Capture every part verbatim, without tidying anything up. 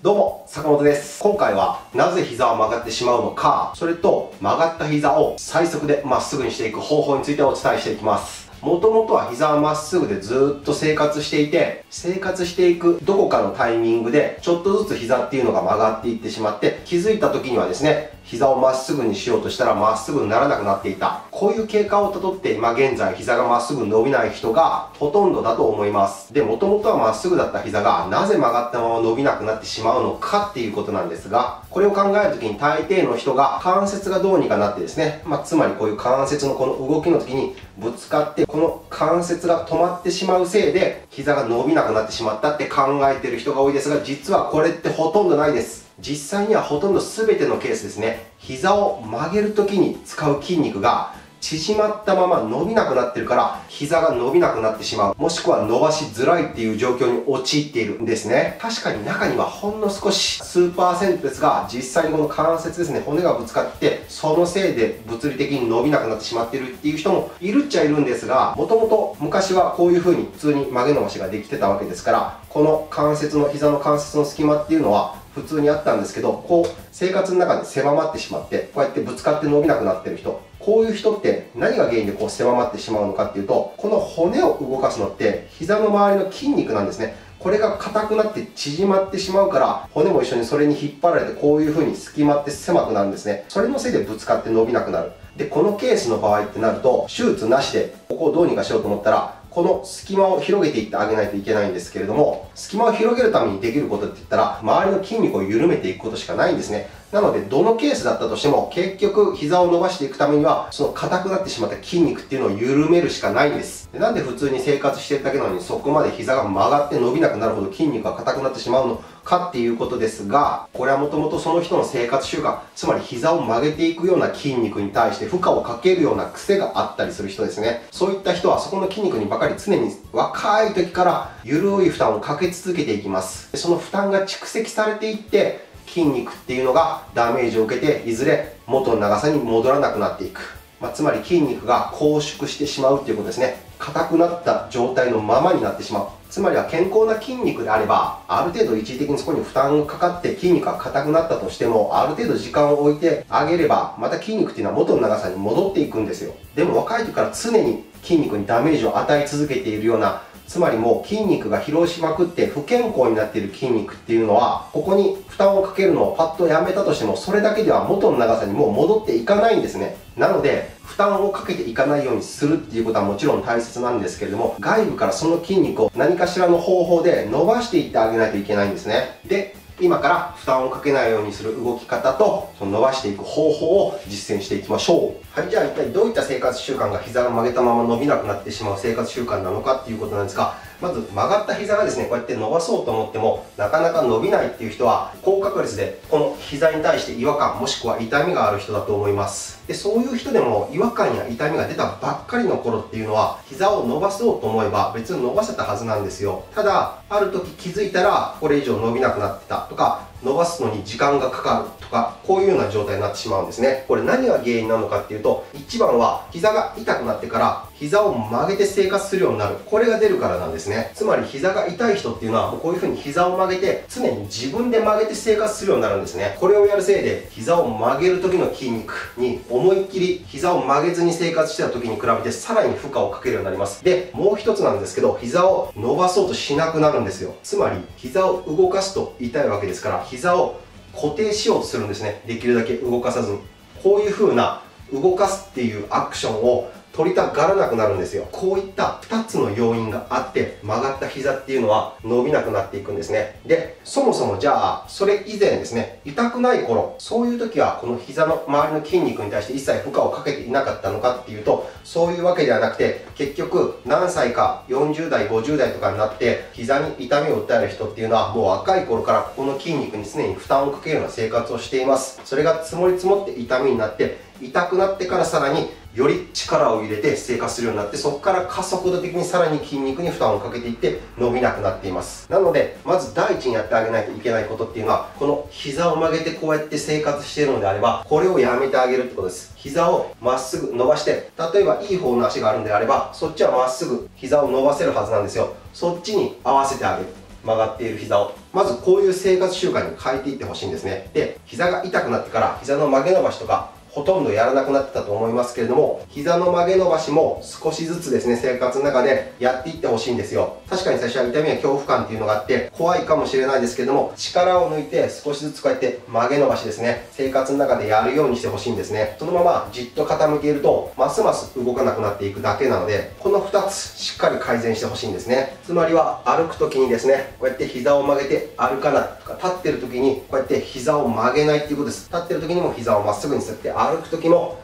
どうも、坂本です。今回は、なぜ膝は曲がってしまうのか、それと、曲がった膝を最速でまっすぐにしていく方法についてお伝えしていきます。もともとは膝はまっすぐでずっと生活していて、生活していくどこかのタイミングで、ちょっとずつ膝っていうのが曲がっていってしまって、気づいた時にはですね、膝をまっすぐにしようとしたらまっすぐにならなくなっていた。こういう経過をたどって今現在膝がまっすぐ伸びない人がほとんどだと思います。で、もともとはまっすぐだった膝がなぜ曲がったまま伸びなくなってしまうのかっていうことなんですが、これを考えるときに大抵の人が関節がどうにかなってですね、まあ、つまりこういう関節のこの動きの時にぶつかってこの関節が止まってしまうせいで膝が伸びなくなってしまったって考えてる人が多いですが、実はこれってほとんどないです。実際にはほとんど全てのケースですね、膝を曲げるときに使う筋肉が縮まったまま伸びなくなってるから膝が伸びなくなってしまう、もしくは伸ばしづらいっていう状況に陥っているんですね。確かに中にはほんの少し数パーセントですが、実際にこの関節ですね、骨がぶつかってそのせいで物理的に伸びなくなってしまってるっていう人もいるっちゃいるんですが、もともと昔はこういう風に普通に曲げ伸ばしができてたわけですから、この関節の膝の関節の隙間っていうのは普通にあったんですけど、こう生活の中で狭まってしまってこうやってぶつかって伸びなくなってる人、こういう人って何が原因でこう狭まってしまうのかっていうと、この骨を動かすのって膝の周りの筋肉なんですね。これが硬くなって縮まってしまうから、骨も一緒にそれに引っ張られてこういう風に隙間って狭くなるんですね。それのせいでぶつかって伸びなくなる。で、このケースの場合ってなると手術なしでここをどうにかしようと思ったら、この隙間を広げていってあげないといけないんですけれども、隙間を広げるためにできることって言ったら周りの筋肉を緩めていくことしかないんですね。なのでどのケースだったとしても結局膝を伸ばしていくためにはその硬くなってしまった筋肉っていうのを緩めるしかないんです。で、なんで普通に生活してるだけなのにそこまで膝が曲がって伸びなくなるほど筋肉が硬くなってしまうのかっていうことですが、これはもともとその人の生活習慣、つまり膝を曲げていくような筋肉に対して負荷をかけるような癖があったりする人ですね。そういった人はそこの筋肉にばかり常に若い時から緩い負担をかけ続けていきます。その負担が蓄積されていって筋肉っていうのがダメージを受けていずれ元の長さに戻らなくなっていく、まあ、つまり筋肉が拘縮してしまうっていうことですね。硬くなった状態のままになってしまう、つまりは健康な筋肉であればある程度一時的にそこに負担がかかって筋肉が硬くなったとしても、ある程度時間を置いてあげればまた筋肉っていうのは元の長さに戻っていくんですよ。でも若い時から常に筋肉にダメージを与え続けているような、つまりもう筋肉が疲労しまくって不健康になっている筋肉っていうのは、ここに負担をかけるのをパッとやめたとしてもそれだけでは元の長さにもう戻っていかないんですね。なので負担をかけていかないようにするっていうことはもちろん大切なんですけれども、外部からその筋肉を何かしらの方法で伸ばしていってあげないといけないんですね。で、今から負担をかけないようにする動き方とその伸ばしていく方法を実践していきましょう。はい、じゃあ一体どういった生活習慣が膝が曲げたまま伸びなくなってしまう生活習慣なのかっていうことなんですが、まず曲がった膝がですね、こうやって伸ばそうと思ってもなかなか伸びないっていう人は高確率でこの膝に対して違和感もしくは痛みがある人だと思います。で、そういう人でも違和感や痛みが出たばっかりの頃っていうのは膝を伸ばそうと思えば別に伸ばせたはずなんですよ。ただある時気づいたらこれ以上伸びなくなってたとか、伸ばすのに時間がかかるとか、こういうような状態になってしまうんですね。これ何が原因なのかっていうと、いちばんは膝が痛くなってから膝を曲げて生活するようになる、これが出るからなんですね。つまり膝が痛い人っていうのはこういう風に膝を曲げて常に自分で曲げて生活するようになるんですね。これをやるせいで膝を曲げる時の筋肉に思いっきり膝を曲げずに生活してた時に比べてさらに負荷をかけるようになります。で、もう一つなんですけど、膝を伸ばそうとしなくなるんですよ。つまり膝を動かすと痛いわけですから膝を固定しようとするんですね。できるだけ動かさずに、こういう風な動かすっていうアクションを取りたがらなくなるんですよ。こういったふたつの要因があって曲がった膝っていうのは伸びなくなっていくんですね。で、そもそもじゃあそれ以前ですね、痛くない頃、そういう時はこの膝の周りの筋肉に対して一切負荷をかけていなかったのかっていうと、そういうわけではなくて、結局何歳かよんじゅうだいごじゅうだいとかになって膝に痛みを訴える人っていうのはもう若い頃からここの筋肉に常に負担をかけるような生活をしています。それが積もり積もって痛みになって、痛くなってからさらにより力を入れて生活するようになって、そこから加速度的にさらに筋肉に負担をかけていって伸びなくなっています。なのでまず第一にやってあげないといけないことっていうのは、この膝を曲げてこうやって生活しているのであればこれをやめてあげるってことです。膝をまっすぐ伸ばして、例えばいい方の足があるのであればそっちはまっすぐ膝を伸ばせるはずなんですよ。そっちに合わせてあげる。曲がっている膝をまずこういう生活習慣に変えていってほしいんですね。で、膝が痛くなってから膝の曲げ伸ばしとかほとんどやらなくなってたと思いますけれども、膝の曲げ伸ばしも少しずつですね、生活の中でやっていってほしいんですよ。確かに最初は痛みや恐怖感っていうのがあって怖いかもしれないですけれども、力を抜いて少しずつこうやって曲げ伸ばしですね、生活の中でやるようにしてほしいんですね。そのままじっと傾けるとますます動かなくなっていくだけなので、このふたつしっかり改善してほしいんですね。つまりは歩く時にですね、こうやって膝を曲げて歩かないとか、立ってる時にこうやって膝を曲げないっていうことです。立ってる時にも膝をまっすぐにするって、歩く時も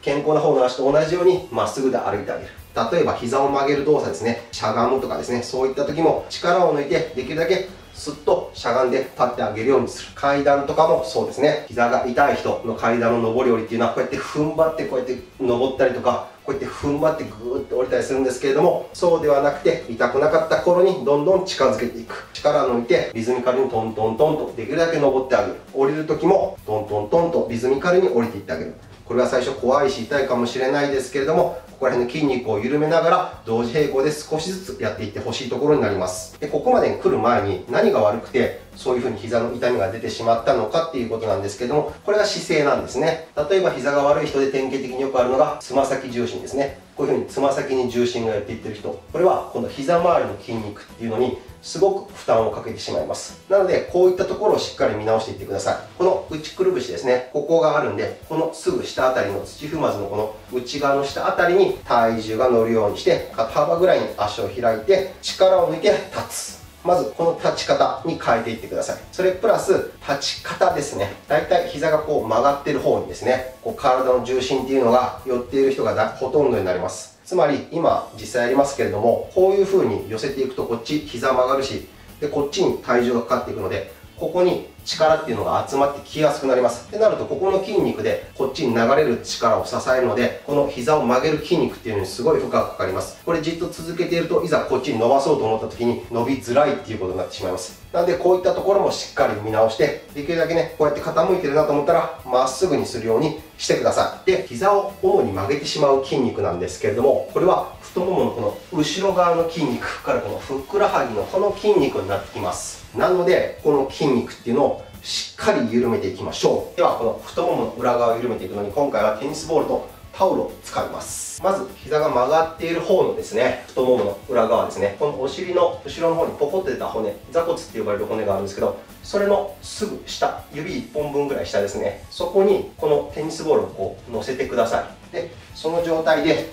健康な方の足と同じようにまっすぐで歩いてあげる。例えば膝を曲げる動作ですね、しゃがむとかですね、そういった時も力を抜いてできるだけすっとしゃがんで立ってあげるようにする。階段とかもそうですね、膝が痛い人の階段の上り下りっていうのはこうやって踏ん張ってこうやって上ったりとか、こうやって踏ん張ってグーッと降りたりするんですけれども、そうではなくて痛くなかった頃にどんどん近づけていく。力を抜いてリズミカルにトントントンとできるだけ上ってあげる。降りる時もトントントンとリズミカルに降りていってあげる。これは最初怖いし痛いかもしれないですけれども、ここら辺の筋肉を緩めながら同時並行で少しずつやっていってほしいところになります。で、ここまで来る前に何が悪くてそういう風に膝の痛みが出てしまったのかっていうことなんですけども、これが姿勢なんですね。例えば膝が悪い人で典型的によくあるのがつま先重心ですね。こういう風につま先に重心が寄っていってる人、これはこの膝周りの筋肉っていうのにすごく負担をかけてしまいます。なのでこういったところをしっかり見直していってください。この内くるぶしですね、ここがあるんで、このすぐ下あたりの土踏まずのこの内側の下あたりに体重が乗るようにして、肩幅ぐらいに足を開いて力を抜いて立つ。まずこの立ち方に変えていってください。それプラス立ち方ですね。だいたい膝がこう曲がってる方にですね、こう体の重心っていうのが寄っている人がほとんどになります。つまり今実際やりますけれども、こういう風に寄せていくとこっち膝曲がるし、でこっちに体重がかかっていくので、ここに力っていうのが集まってきやすくなります。ってなるとここの筋肉でこっちに流れる力を支えるので、この膝を曲げる筋肉っていうのにすごい負荷がかかります。これじっと続けているといざこっちに伸ばそうと思った時に伸びづらいっていうことになってしまいます。なのでこういったところもしっかり見直して、できるだけね、こうやって傾いてるなと思ったらまっすぐにするようにしてください。で、膝を主に曲げてしまう筋肉なんですけれども、これは太もものこの後ろ側の筋肉からこのふくらはぎのこの筋肉になってきます。なのでこの筋肉っていうのをしっかり緩めていきましょう。ではこの太ももの裏側を緩めていくのに、今回はテニスボールとタオルを使います。まず膝が曲がっている方のですね、太ももの裏側ですね、このお尻の後ろの方にポコッと出た骨、座骨って呼ばれる骨があるんですけど、それのすぐ下、指いっぽんぶんぐらい下ですね、そこにこのテニスボールをこう乗せてください。でその状態で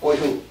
こういう風に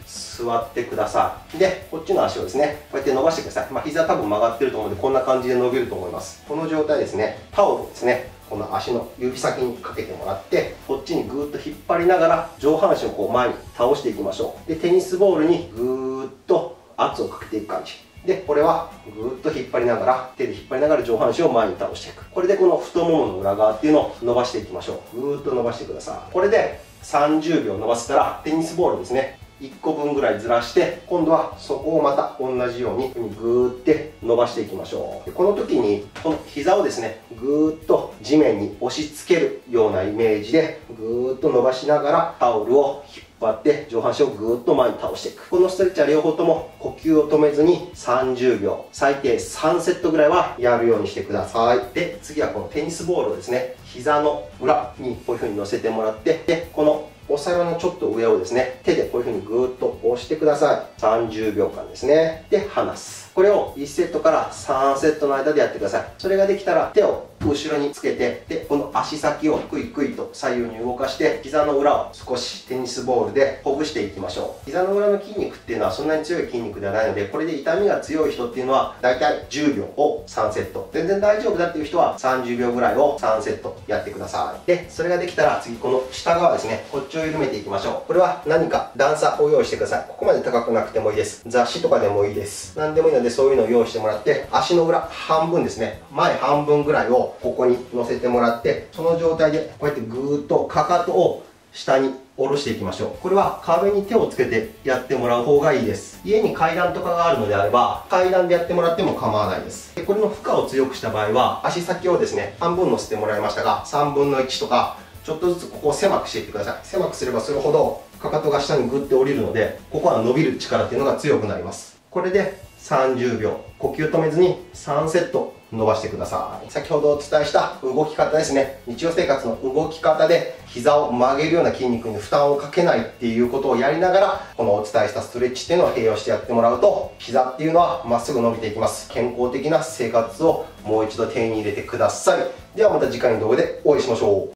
座ってください。で、こっちの足をですね、こうやって伸ばしてください。まあ、膝多分曲がってると思うので、こんな感じで伸びると思います。この状態ですね、タオルですね、この足の指先にかけてもらって、こっちにぐーっと引っ張りながら、上半身をこう前に倒していきましょう。で、テニスボールにぐーっと圧をかけていく感じ。で、これはぐーっと引っ張りながら、手で引っ張りながら上半身を前に倒していく。これでこの太ももの裏側っていうのを伸ばしていきましょう。ぐーっと伸ばしてください。これでさんじゅうびょう伸ばせたら、テニスボールですね、いっこぶんぐらいずらして、今度はそこをまた同じようにグーって伸ばしていきましょう。この時にこの膝をですね、グーッと地面に押し付けるようなイメージでグーッと伸ばしながらタオルを引っ張って上半身をグーッと前に倒していく。このストレッチは両方とも呼吸を止めずにさんじゅうびょう、最低さんセットぐらいはやるようにしてください。で次はこのテニスボールをですね、膝の裏にこういう風に乗せてもらって、でこのお皿のちょっと上をですね、手でこういう風にグーッと押してください。さんじゅうびょうかんですね。で、離す。これをいちセットからさんセットの間でやってください。それができたら手を後ろにつけて、で、この足先をクイクイと左右に動かして、膝の裏を少しテニスボールでほぐしていきましょう。膝の裏の筋肉っていうのはそんなに強い筋肉ではないので、これで痛みが強い人っていうのはだいたいじゅうびょうをさんセット。全然大丈夫だっていう人はさんじゅうびょうぐらいをさんセットやってください。で、それができたら次この下側ですね、こっちを緩めていきましょう。これは何か段差を用意してください。ここまで高くなくてもいいです。雑誌とかでもいいです。何でもいいのでそういうのを用意してもらって、足の裏半分ですね、前半分ぐらいをここに乗せてもらって、その状態でこうやってぐーっとかかとを下に下ろしていきましょう。これは壁に手をつけてやってもらう方がいいです。家に階段とかがあるのであれば階段でやってもらっても構わないです。でこれの負荷を強くした場合は足先をですね、半分乗せてもらいましたがさんぶんのいちとかちょっとずつここを狭くしていってください。狭くすればするほどかかとが下にグッて下りるので、ここは伸びる力っていうのが強くなります。これでさんじゅうびょう、呼吸止めずにさんセット伸ばしてください。先ほどお伝えした動き方ですね、日常生活の動き方で膝を曲げるような筋肉に負担をかけないっていうことをやりながら、このお伝えしたストレッチっていうのを併用してやってもらうと、膝っていうのはまっすぐ伸びていきます。健康的な生活をもう一度手に入れてください。ではまた次回の動画でお会いしましょう。